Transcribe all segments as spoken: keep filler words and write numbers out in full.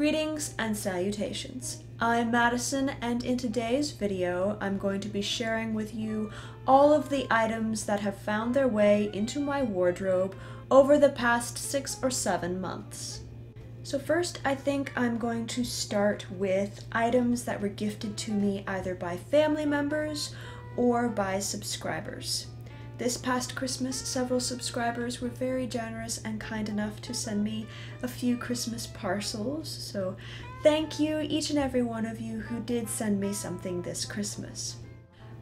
Greetings and salutations. I'm Madison, and in today's video I'm going to be sharing with you all of the items that have found their way into my wardrobe over the past six or seven months. So first, I think I'm going to start with items that were gifted to me either by family members or by subscribers. This past Christmas, several subscribers were very generous and kind enough to send me a few Christmas parcels, so thank you each and every one of you who did send me something this Christmas.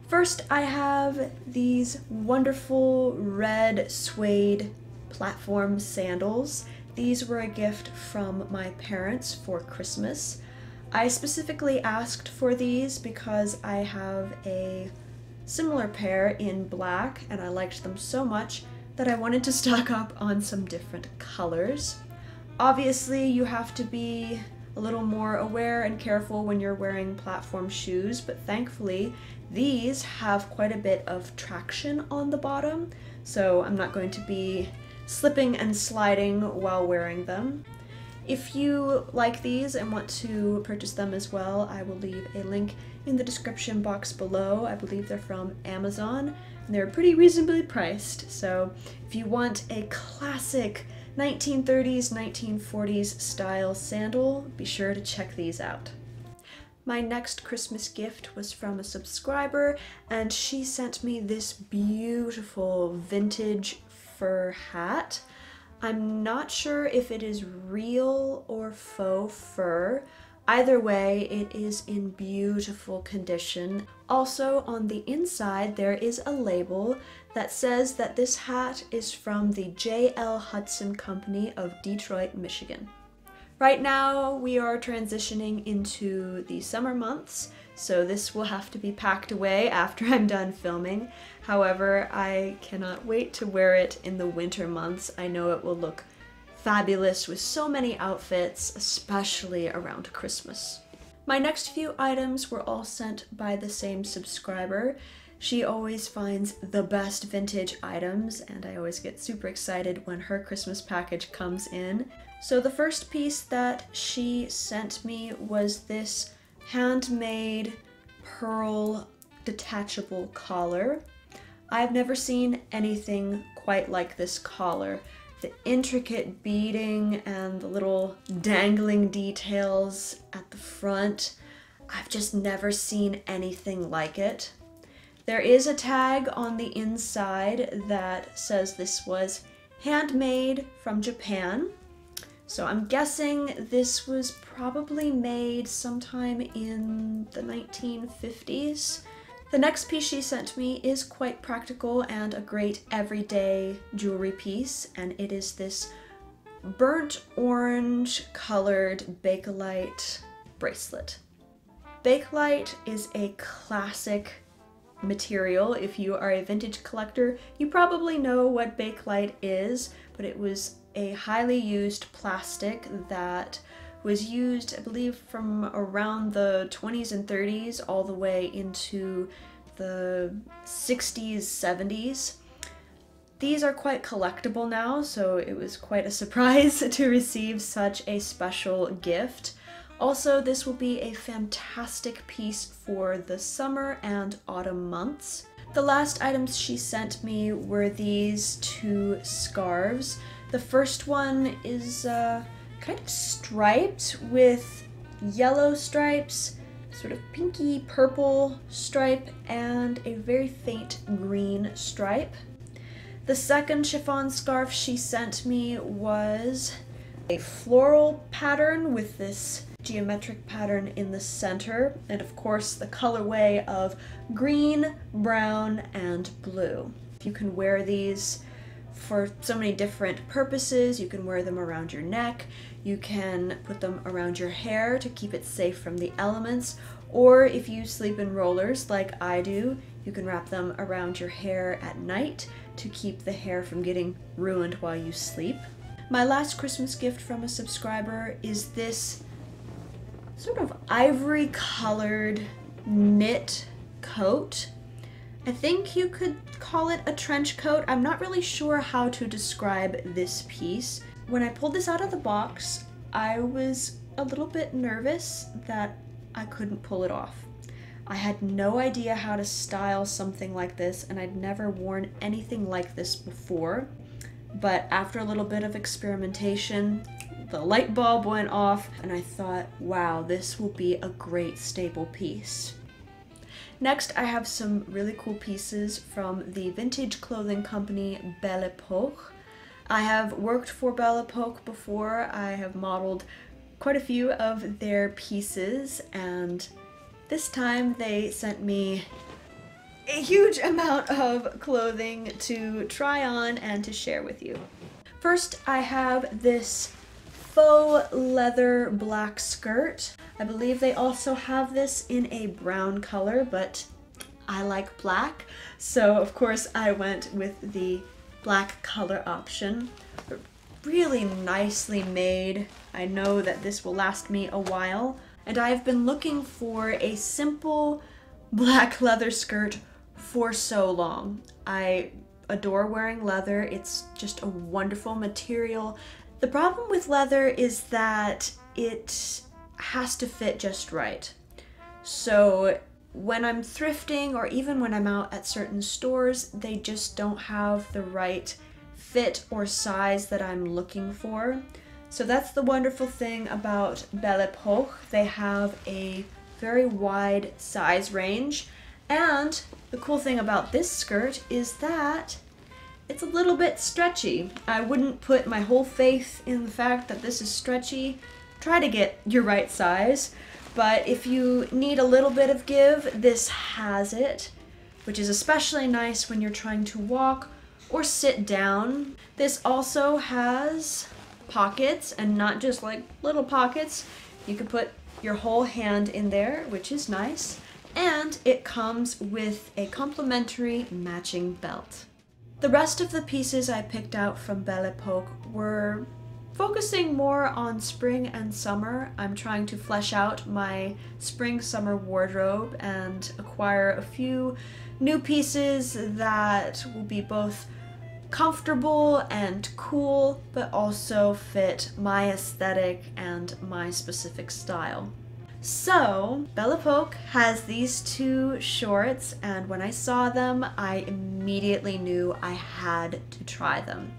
First, I have these wonderful red suede platform sandals. These were a gift from my parents for Christmas. I specifically asked for these because I have a similar pair in black, and I liked them so much that I wanted to stock up on some different colors. Obviously, you have to be a little more aware and careful when you're wearing platform shoes, but thankfully these have quite a bit of traction on the bottom, so I'm not going to be slipping and sliding while wearing them. If you like these and want to purchase them as well, I will leave a link in the description box below. I believe they're from Amazon, and they're pretty reasonably priced. So if you want a classic nineteen thirties, nineteen forties style sandal, be sure to check these out. My next Christmas gift was from a subscriber, and she sent me this beautiful vintage fur hat. I'm not sure if it is real or faux fur. Either way, it is in beautiful condition. Also, on the inside, there is a label that says that this hat is from the J L Hudson Company of Detroit, Michigan. Right now, we are transitioning into the summer months, so this will have to be packed away after I'm done filming. However, I cannot wait to wear it in the winter months. I know it will look fabulous with so many outfits, especially around Christmas. My next few items were all sent by the same subscriber. She always finds the best vintage items, and I always get super excited when her Christmas package comes in. So the first piece that she sent me was this handmade pearl detachable collar. I've never seen anything quite like this collar. The intricate beading and the little dangling details at the front, I've just never seen anything like it. There is a tag on the inside that says this was handmade from Japan. So I'm guessing this was probably made sometime in the nineteen fifties. The next piece she sent me is quite practical and a great everyday jewelry piece, and it is this burnt orange colored Bakelite bracelet. Bakelite is a classic material. If you are a vintage collector, you probably know what Bakelite is, but it was a highly used plastic that was used, I believe, from around the twenties and thirties all the way into the sixties, seventies. These are quite collectible now, so it was quite a surprise to receive such a special gift. Also, this will be a fantastic piece for the summer and autumn months. The last items she sent me were these two scarves. The first one is uh, kind of striped with yellow stripes, sort of pinky purple stripe, and a very faint green stripe. The second chiffon scarf she sent me was a floral pattern with this geometric pattern in the center, and of course the colorway of green, brown, and blue. You can wear these for so many different purposes. You can wear them around your neck, you can put them around your hair to keep it safe from the elements, or if you sleep in rollers like I do, you can wrap them around your hair at night to keep the hair from getting ruined while you sleep. My last Christmas gift from a subscriber is this sort of ivory colored knit coat. I think you could call it a trench coat. I'm not really sure how to describe this piece. When I pulled this out of the box, I was a little bit nervous that I couldn't pull it off. I had no idea how to style something like this, and I'd never worn anything like this before. But after a little bit of experimentation, the light bulb went off, and I thought, wow, this will be a great staple piece. Next, I have some really cool pieces from the vintage clothing company Belle Epoque. I have worked for Belle Epoque before. I have modeled quite a few of their pieces, and this time they sent me a huge amount of clothing to try on and to share with you. First, I have this faux leather black skirt. I believe they also have this in a brown color, but I like black, so of course I went with the black color option. Really nicely made. I know that this will last me a while. And I've been looking for a simple black leather skirt for so long. I adore wearing leather. It's just a wonderful material. The problem with leather is that it has to fit just right. So when I'm thrifting, or even when I'm out at certain stores, they just don't have the right fit or size that I'm looking for. So that's the wonderful thing about Belle Epoque. They have a very wide size range. And the cool thing about this skirt is that it's a little bit stretchy. I wouldn't put my whole faith in the fact that this is stretchy. Try to get your right size. But if you need a little bit of give, this has it, which is especially nice when you're trying to walk or sit down. This also has pockets, and not just like little pockets. You can put your whole hand in there, which is nice, and it comes with a complimentary matching belt. The rest of the pieces I picked out from Belle Epoque were focusing more on spring and summer. I'm trying to flesh out my spring-summer wardrobe and acquire a few new pieces that will be both comfortable and cool, but also fit my aesthetic and my specific style. So Belle Epoque has these two shorts, and when I saw them, I immediately knew I had to try them.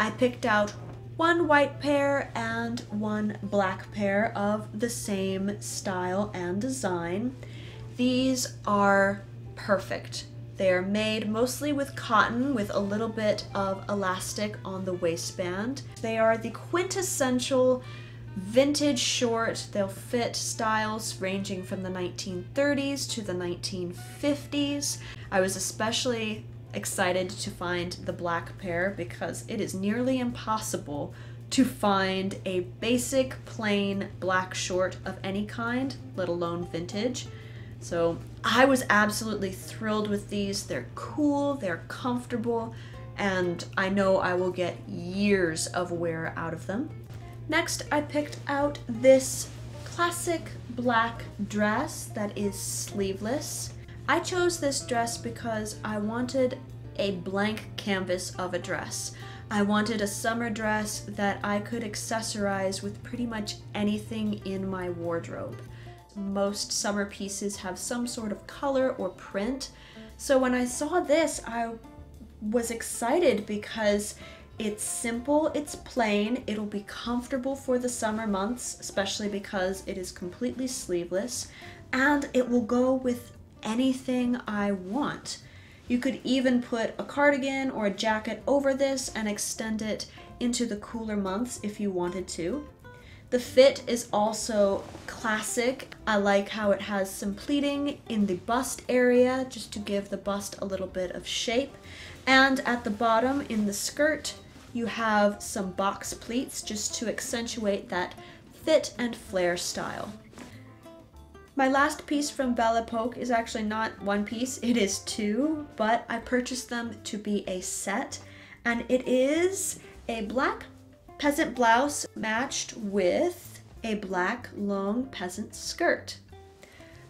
I picked out one white pair and one black pair of the same style and design. These are perfect. They are made mostly with cotton with a little bit of elastic on the waistband. They are the quintessential vintage short. They'll fit styles ranging from the nineteen thirties to the nineteen fifties. I was especially excited to find the black pair because it is nearly impossible to find a basic plain black short of any kind, let alone vintage. So I was absolutely thrilled with these. They're cool, they're comfortable, and I know I will get years of wear out of them. Next, I picked out this classic black dress that is sleeveless. I chose this dress because I wanted a blank canvas of a dress. I wanted a summer dress that I could accessorize with pretty much anything in my wardrobe. Most summer pieces have some sort of color or print. So when I saw this, I was excited because it's simple, it's plain, it'll be comfortable for the summer months, especially because it is completely sleeveless, and it will go with anything I want. You could even put a cardigan or a jacket over this and extend it into the cooler months if you wanted to. The fit is also classic. I like how it has some pleating in the bust area just to give the bust a little bit of shape. And at the bottom in the skirt, you have some box pleats just to accentuate that fit and flare style. My last piece from Belle Epoque is actually not one piece, it is two, but I purchased them to be a set, and it is a black peasant blouse matched with a black long peasant skirt.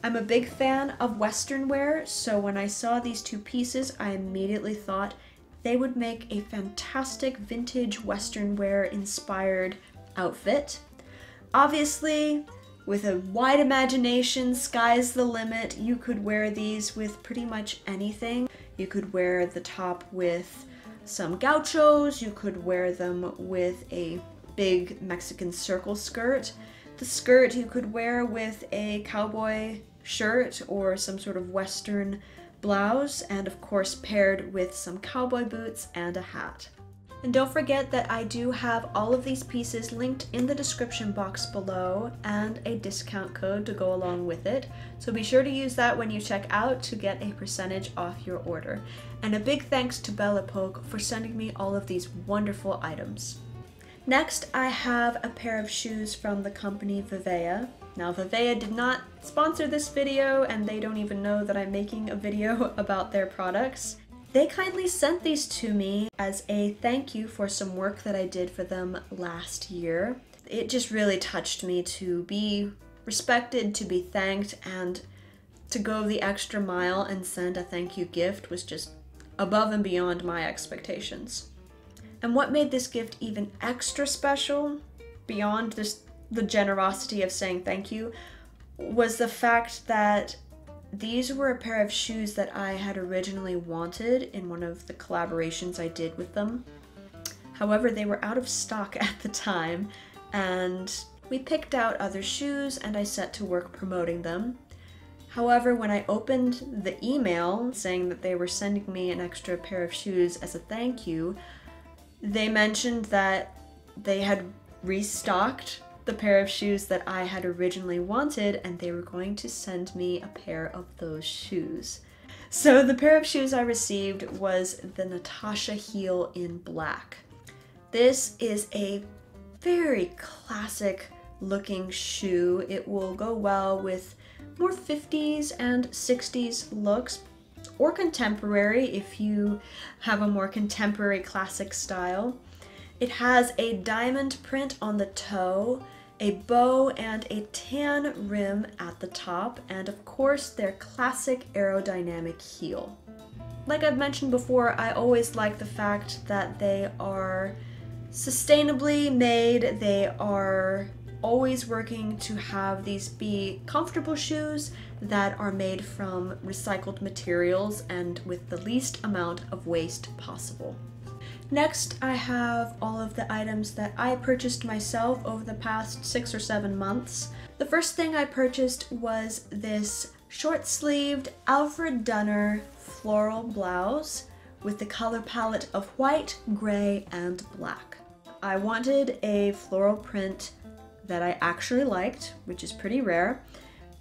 I'm a big fan of Western wear, so when I saw these two pieces, I immediately thought they would make a fantastic vintage Western wear inspired outfit. Obviously, with a wide imagination, sky's the limit. You could wear these with pretty much anything. You could wear the top with some gauchos. You could wear them with a big Mexican circle skirt. The skirt you could wear with a cowboy shirt or some sort of Western blouse, and of course paired with some cowboy boots and a hat. And don't forget that I do have all of these pieces linked in the description box below and a discount code to go along with it. So be sure to use that when you check out to get a percentage off your order. And a big thanks to Belle Epoque for sending me all of these wonderful items. Next, I have a pair of shoes from the company Vivaia. Now, Vivaia did not sponsor this video and they don't even know that I'm making a video about their products. They kindly sent these to me as a thank you for some work that I did for them last year. It just really touched me to be respected, to be thanked, and to go the extra mile and send a thank you gift was just above and beyond my expectations. And what made this gift even extra special, beyond just the generosity of saying thank you, was the fact that these were a pair of shoes that I had originally wanted in one of the collaborations I did with them. However, they were out of stock at the time, and we picked out other shoes and I set to work promoting them. However, when I opened the email saying that they were sending me an extra pair of shoes as a thank you, they mentioned that they had restocked the pair of shoes that I had originally wanted, and they were going to send me a pair of those shoes. So the pair of shoes I received was the Natasha heel in black. This is a very classic looking shoe. It will go well with more fifties and sixties looks, or contemporary if you have a more contemporary classic style. It has a diamond print on the toe, a bow and a tan rim at the top, and of course their classic aerodynamic heel. Like I've mentioned before, I always like the fact that they are sustainably made. They are always working to have these be comfortable shoes that are made from recycled materials and with the least amount of waste possible. Next, I have all of the items that I purchased myself over the past six or seven months. The first thing I purchased was this short-sleeved Alfred Dunner floral blouse with the color palette of white, gray, and black. I wanted a floral print that I actually liked, which is pretty rare,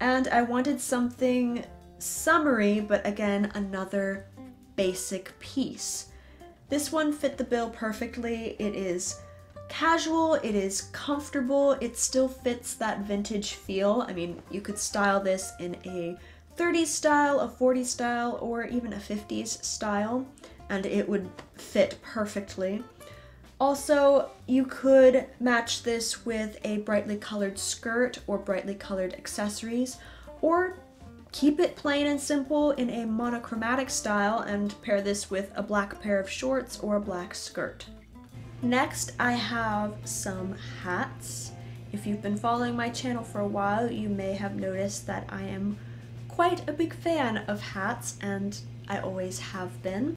and I wanted something summery, but again, another basic piece. This one fit the bill perfectly. It is casual, it is comfortable, it still fits that vintage feel. I mean, you could style this in a thirties style, a forties style, or even a fifties style, and it would fit perfectly. Also, you could match this with a brightly colored skirt or brightly colored accessories, or keep it plain and simple in a monochromatic style and pair this with a black pair of shorts or a black skirt. Next, I have some hats. If you've been following my channel for a while, you may have noticed that I am quite a big fan of hats, and I always have been.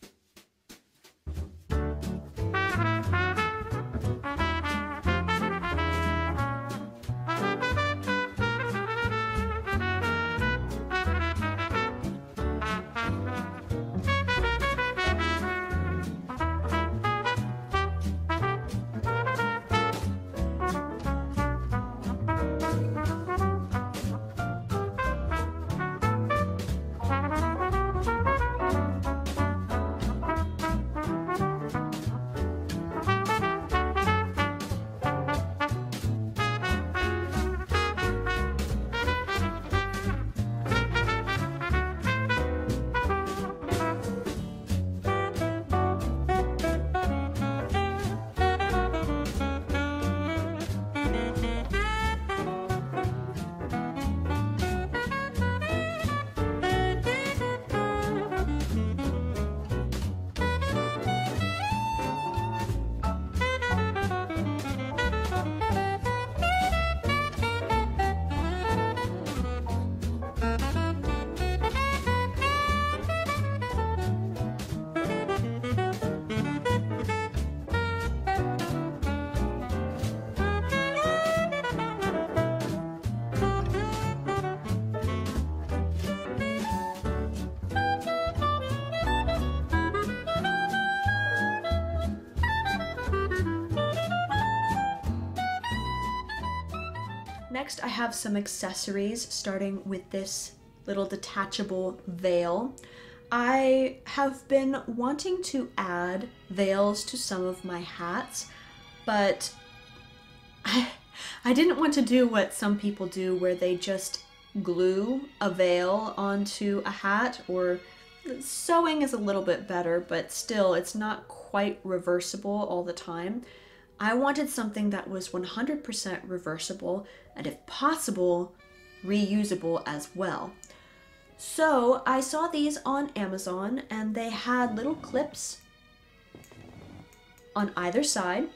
Next, I have some accessories, starting with this little detachable veil. I have been wanting to add veils to some of my hats, but I, I didn't want to do what some people do where they just glue a veil onto a hat, or sewing is a little bit better, but still it's not quite reversible all the time. I wanted something that was one hundred percent reversible and, if possible, reusable as well. So I saw these on Amazon, and they had little clips on either side.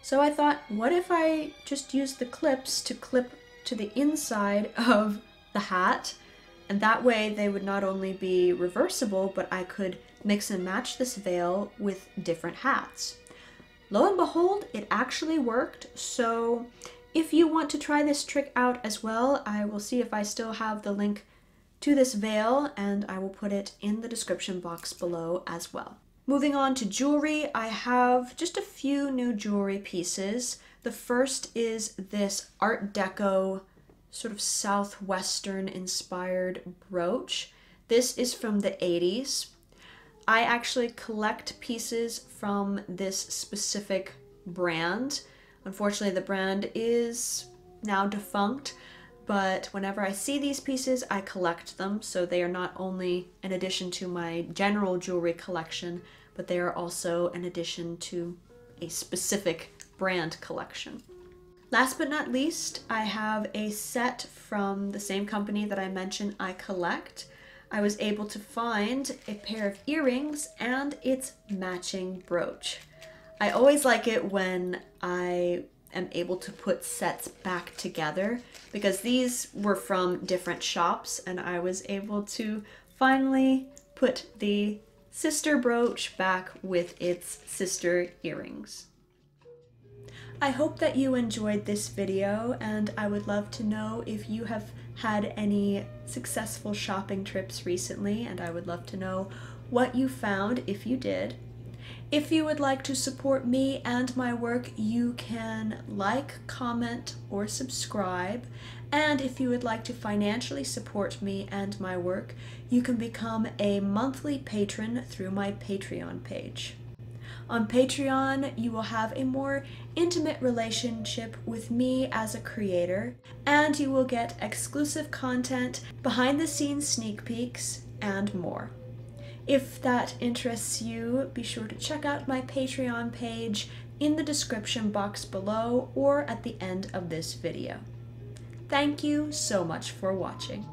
So I thought, what if I just use the clips to clip to the inside of the hat? And that way they would not only be reversible, but I could mix and match this veil with different hats. Lo and behold, it actually worked. So if you want to try this trick out as well, I will see if I still have the link to this veil, and I will put it in the description box below as well. Moving on to jewelry, I have just a few new jewelry pieces. The first is this Art Deco sort of Southwestern inspired brooch. This is from the eighties. I actually collect pieces from this specific brand. Unfortunately, the brand is now defunct, but whenever I see these pieces, I collect them. So they are not only an addition to my general jewelry collection, but they are also an addition to a specific brand collection. Last but not least, I have a set from the same company that I mentioned I collect. I was able to find a pair of earrings and its matching brooch. I always like it when I am able to put sets back together, because these were from different shops and I was able to finally put the sister brooch back with its sister earrings. I hope that you enjoyed this video, and I would love to know if you have had any successful shopping trips recently, and I would love to know what you found if you did. If you would like to support me and my work, you can like, comment, or subscribe. And if you would like to financially support me and my work, you can become a monthly patron through my Patreon page. On Patreon, you will have a more intimate relationship with me as a creator, and you will get exclusive content, behind-the-scenes sneak peeks, and more. If that interests you, be sure to check out my Patreon page in the description box below or at the end of this video. Thank you so much for watching.